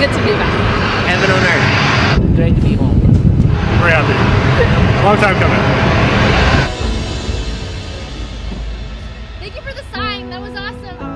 Good to be back. Heaven on earth. Great to be home. Very happy. Long time coming. Thank you for the sign. That was awesome.